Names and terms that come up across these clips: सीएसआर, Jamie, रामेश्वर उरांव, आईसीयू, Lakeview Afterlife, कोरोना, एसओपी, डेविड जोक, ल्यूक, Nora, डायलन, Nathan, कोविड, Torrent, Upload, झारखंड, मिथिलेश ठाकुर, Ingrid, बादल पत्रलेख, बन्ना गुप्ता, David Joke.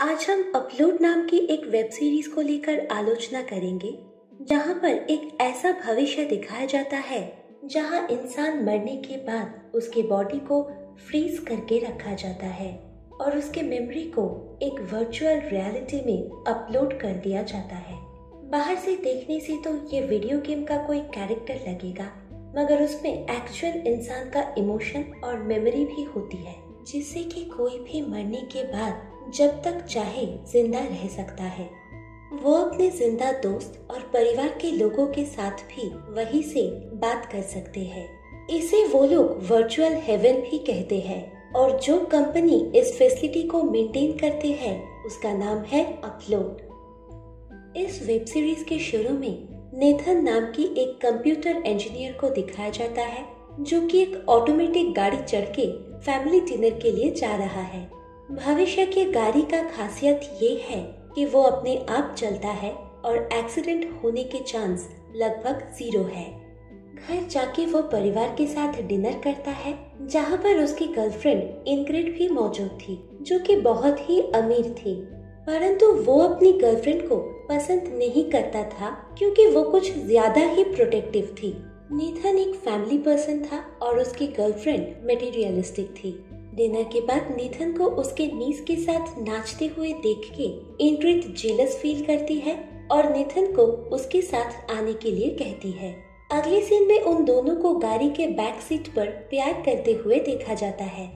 आज हम अपलोड नाम की एक वेब सीरीज को लेकर आलोचना करेंगे, जहां पर एक ऐसा भविष्य दिखाया जाता है जहां इंसान मरने के बाद उसके बॉडी को फ्रीज करके रखा जाता है और उसके मेमोरी को एक वर्चुअल रियलिटी में अपलोड कर दिया जाता है। बाहर से देखने से तो ये वीडियो गेम का कोई कैरेक्टर लगेगा, मगर उसमें एक्चुअल इंसान का इमोशन और मेमोरी भी होती है, जिससे कि कोई भी मरने के बाद जब तक चाहे जिंदा रह सकता है। वो अपने जिंदा दोस्त और परिवार के लोगों के साथ भी वहीं से बात कर सकते हैं। इसे वो लोग वर्चुअल हेवन भी कहते हैं और जो कंपनी इस फैसिलिटी को मेंटेन करते हैं उसका नाम है अपलोड। इस वेब सीरीज के शुरू में नेथन नाम की एक कंप्यूटर इंजीनियर को दिखाया जाता है जो कि एक ऑटोमेटिक गाड़ी चढ़ के फैमिली डिनर के लिए जा रहा है। भविष्य की गाड़ी का खासियत ये है कि वो अपने आप चलता है और एक्सीडेंट होने के चांस लगभग 0 है। घर जाके वो परिवार के साथ डिनर करता है, जहाँ पर उसकी गर्लफ्रेंड इंग्रिड भी मौजूद थी जो कि बहुत ही अमीर थी, परंतु वो अपनी गर्लफ्रेंड को पसंद नहीं करता था क्योंकि वो कुछ ज्यादा ही प्रोटेक्टिव थी। नेथन एक फैमिली पर्सन था और उसकी गर्लफ्रेंड मटेरियलिस्टिक थी। डिनर के बाद नेथन को उसके नीस के साथ नाचते हुए देख के इंग्रिड जेलस फील करती है और नेथन को उसके साथ आने के लिए कहती है। अगले सीन में उन दोनों को गाड़ी के बैक सीट पर प्यार करते हुए देखा जाता है।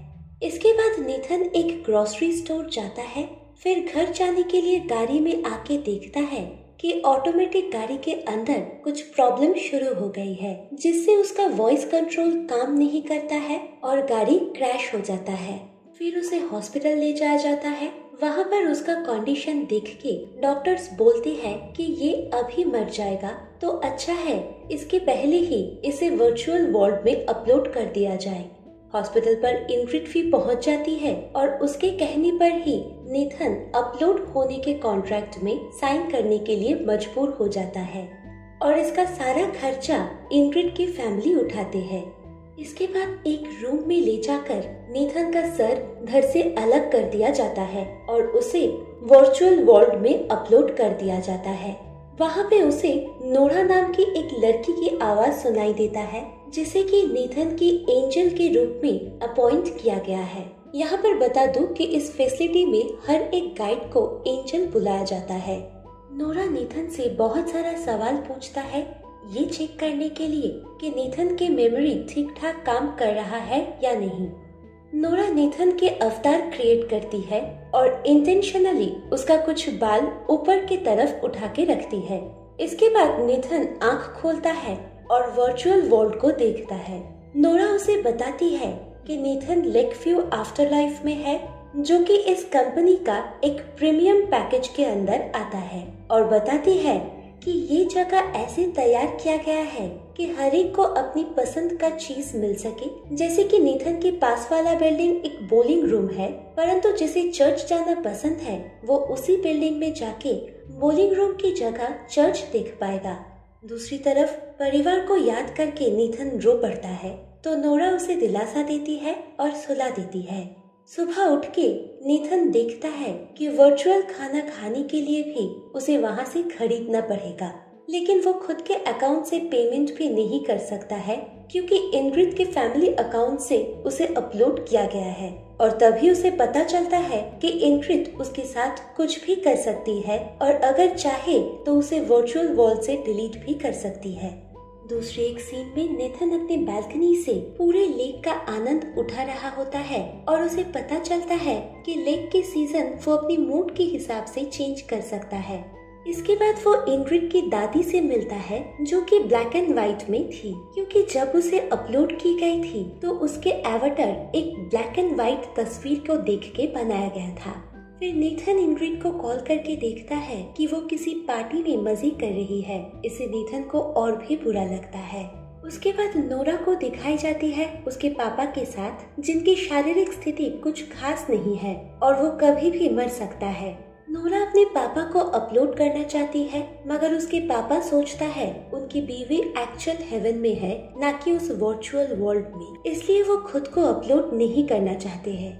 इसके बाद नेथन एक ग्रोसरी स्टोर जाता है, फिर घर जाने के लिए गाड़ी में आके देखता है कि ऑटोमेटिक गाड़ी के अंदर कुछ प्रॉब्लम शुरू हो गई है, जिससे उसका वॉइस कंट्रोल काम नहीं करता है और गाड़ी क्रैश हो जाता है। फिर उसे हॉस्पिटल ले जाया जाता है। वहाँ पर उसका कंडीशन देख के डॉक्टर्स बोलते हैं कि ये अभी मर जाएगा, तो अच्छा है इसके पहले ही इसे वर्चुअल वर्ल्ड में अपलोड कर दिया जाए। हॉस्पिटल पर इंग्रिड भी पहुँच जाती है और उसके कहने पर ही नेथन अपलोड होने के कॉन्ट्रैक्ट में साइन करने के लिए मजबूर हो जाता है और इसका सारा खर्चा इंग्रिड की फैमिली उठाते हैं। इसके बाद एक रूम में ले जाकर नेथन का सर घर से अलग कर दिया जाता है और उसे वर्चुअल वर्ल्ड में अपलोड कर दिया जाता है। वहाँ पे उसे नोरा नाम की एक लड़की की आवाज सुनाई देता है, जिसे कि नेथन की एंजल के रूप में अपॉइंट किया गया है। यहाँ पर बता दूं कि इस फैसिलिटी में हर एक गाइड को एंजल बुलाया जाता है। नोरा नेथन से बहुत सारा सवाल पूछता है, ये चेक करने के लिए कि नेथन की मेमोरी ठीक ठाक काम कर रहा है या नहीं। नोरा नेथन के अवतार क्रिएट करती है और इंटेंशनली उसका कुछ बाल ऊपर की तरफ उठा के रखती है। इसके बाद नेथन आँख खोलता है और वर्चुअल वर्ल्ड को देखता है। नोरा उसे बताती है कि नेथन लेकव्यू आफ्टरलाइफ में है, जो कि इस कंपनी का एक प्रीमियम पैकेज के अंदर आता है, और बताती है कि ये जगह ऐसे तैयार किया गया है कि हर एक को अपनी पसंद का चीज मिल सके। जैसे कि नेथन के पास वाला बिल्डिंग एक बोलिंग रूम है, परंतु जिसे चर्च जाना पसंद है वो उसी बिल्डिंग में जाके बोलिंग रूम की जगह चर्च देख पाएगा। दूसरी तरफ परिवार को याद करके नेथन रो पड़ता है, तो नोरा उसे दिलासा देती है और सुला देती है। सुबह उठ के नेथन देखता है कि वर्चुअल खाना खाने के लिए भी उसे वहाँ से खरीदना पड़ेगा, लेकिन वो खुद के अकाउंट से पेमेंट भी नहीं कर सकता है क्योंकि इंग्रिड के फैमिली अकाउंट से उसे अपलोड किया गया है। और तभी उसे पता चलता है कि इंग्रिड उसके साथ कुछ भी कर सकती है और अगर चाहे तो उसे वर्चुअल वर्ल्ड से डिलीट भी कर सकती है। दूसरे एक सीन में नेथन अपने बालकनी से पूरे लेक का आनंद उठा रहा होता है और उसे पता चलता है कि लेक के सीजन वो अपनी मूड के हिसाब से चेंज कर सकता है। इसके बाद वो इंग्रिड की दादी से मिलता है जो कि ब्लैक एंड व्हाइट में थी, क्योंकि जब उसे अपलोड की गई थी तो उसके एवटार एक ब्लैक एंड व्हाइट तस्वीर को देख के बनाया गया था। फिर नेथन इंग्रिड को कॉल करके देखता है कि वो किसी पार्टी में मजे कर रही है। इससे नेथन को और भी बुरा लगता है। उसके बाद नोरा को दिखाई जाती है उसके पापा के साथ, जिनकी शारीरिक स्थिति कुछ खास नहीं है और वो कभी भी मर सकता है। नोरा अपने पापा को अपलोड करना चाहती है, मगर उसके पापा सोचता है उनकी बीवी एक्चुअल हेवन में है, ना कि उस वर्चुअल वर्ल्ड में, इसलिए वो खुद को अपलोड नहीं करना चाहते हैं।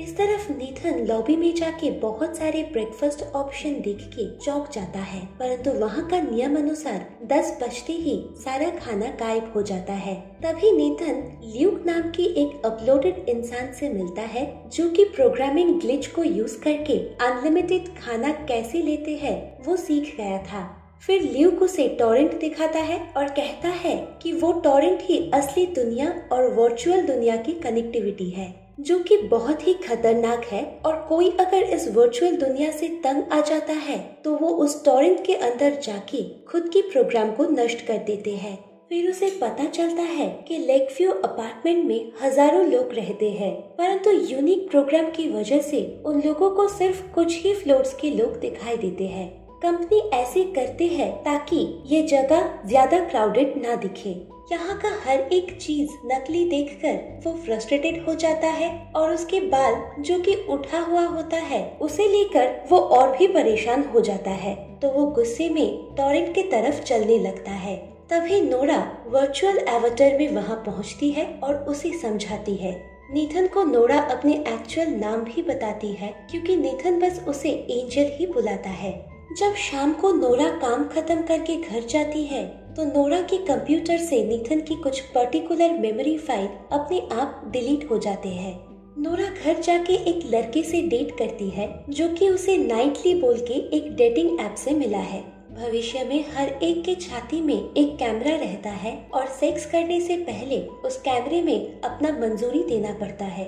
इस तरफ नेथन लॉबी में जाके बहुत सारे ब्रेकफास्ट ऑप्शन देख के चौंक जाता है, परंतु वहाँ का नियम अनुसार 10 बजते ही सारा खाना गायब हो जाता है। तभी नेथन ल्यूक नाम की एक अपलोडेड इंसान से मिलता है जो कि प्रोग्रामिंग ग्लिच को यूज करके अनलिमिटेड खाना कैसे लेते हैं वो सीख गया था। फिर ल्यूक उसे टॉरेंट दिखाता है और कहता है कि वो टॉरेंट ही असली दुनिया और वर्चुअल दुनिया की कनेक्टिविटी है, जो कि बहुत ही खतरनाक है और कोई अगर इस वर्चुअल दुनिया से तंग आ जाता है तो वो उस टॉरेंट के अंदर जाके खुद की प्रोग्राम को नष्ट कर देते हैं। फिर उसे पता चलता है कि लेकव्यू अपार्टमेंट में हजारों लोग रहते हैं, परंतु यूनिक प्रोग्राम की वजह से उन लोगों को सिर्फ कुछ ही फ्लोर्स के लोग दिखाई देते हैं। कंपनी ऐसे करते हैं ताकि ये जगह ज्यादा क्राउडेड ना दिखे। यहाँ का हर एक चीज नकली देखकर वो फ्रस्ट्रेटेड हो जाता है और उसके बाल जो कि उठा हुआ होता है उसे लेकर वो और भी परेशान हो जाता है, तो वो गुस्से में टॉरेंट की तरफ चलने लगता है। तभी नोरा वर्चुअल एवतार में वहाँ पहुँचती है और उसे समझाती है। नेथन को नोरा अपने एक्चुअल नाम भी बताती है क्योंकि नेथन बस उसे एंजल ही बुलाता है। जब शाम को नोरा काम खत्म करके घर जाती है तो नोरा के कंप्यूटर से नेथन की कुछ पर्टिकुलर मेमोरी फाइल अपने आप डिलीट हो जाते हैं। नोरा घर जाके एक लड़के से डेट करती है जो कि उसे नाइटली बोल के एक डेटिंग ऐप से मिला है। भविष्य में हर एक के छाती में एक कैमरा रहता है और सेक्स करने से पहले उस कैमरे में अपना मंजूरी देना पड़ता है।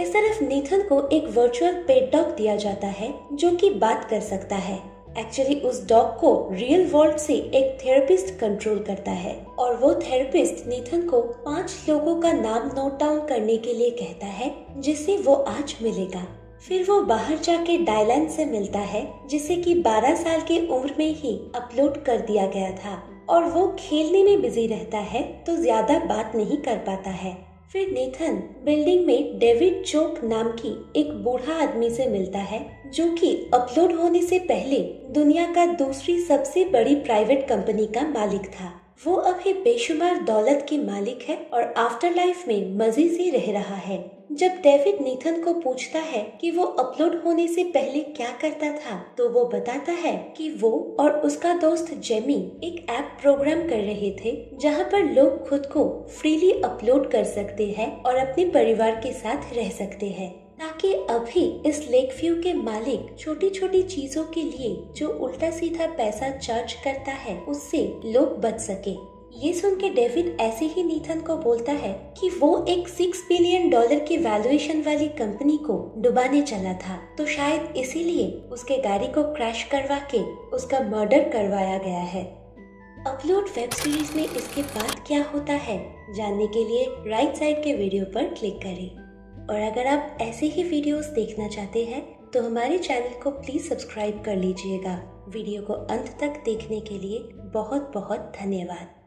इस तरफ नेथन को एक वर्चुअल पेट डॉग दिया जाता है जो कि बात कर सकता है। एक्चुअली उस डॉग को रियल वर्ल्ड से एक थेरेपिस्ट कंट्रोल करता है और वो थेरेपिस्ट नेथन को 5 लोगों का नाम नोट डाउन करने के लिए कहता है जिसे वो आज मिलेगा। फिर वो बाहर जाके डायलन से मिलता है जिसे कि 12 साल की उम्र में ही अपलोड कर दिया गया था और वो खेलने में बिजी रहता है तो ज्यादा बात नहीं कर पाता है। फिर नेथन बिल्डिंग में डेविड जोक नाम की एक बूढ़ा आदमी से मिलता है जो कि अपलोड होने से पहले दुनिया का दूसरी सबसे बड़ी प्राइवेट कंपनी का मालिक था। वो अभी बेशुमार दौलत के मालिक है और आफ्टर लाइफ में मजे से रह रहा है। जब डेविड नेथन को पूछता है कि वो अपलोड होने से पहले क्या करता था तो वो बताता है कि वो और उसका दोस्त जेमी एक ऐप प्रोग्राम कर रहे थे जहाँ पर लोग खुद को फ्रीली अपलोड कर सकते हैं और अपने परिवार के साथ रह सकते हैं, ताकि अभी इस लेकव्यू के मालिक छोटी छोटी चीजों के लिए जो उल्टा सीधा पैसा चार्ज करता है उससे लोग बच सके। ये सुन के डेविड ऐसे ही नेथन को बोलता है कि वो एक $6 बिलियन की वैल्यूएशन वाली कंपनी को डुबाने चला था, तो शायद इसीलिए उसके गाड़ी को क्रैश करवा के उसका मर्डर करवाया गया है। अपलोड वेब सीरीज में इसके बाद क्या होता है जानने के लिए राइट साइड के वीडियो पर क्लिक करें। और अगर आप ऐसे ही वीडियोस देखना चाहते हैं तो हमारे चैनल को प्लीज़ सब्सक्राइब कर लीजिएगा। वीडियो को अंत तक देखने के लिए बहुत बहुत धन्यवाद।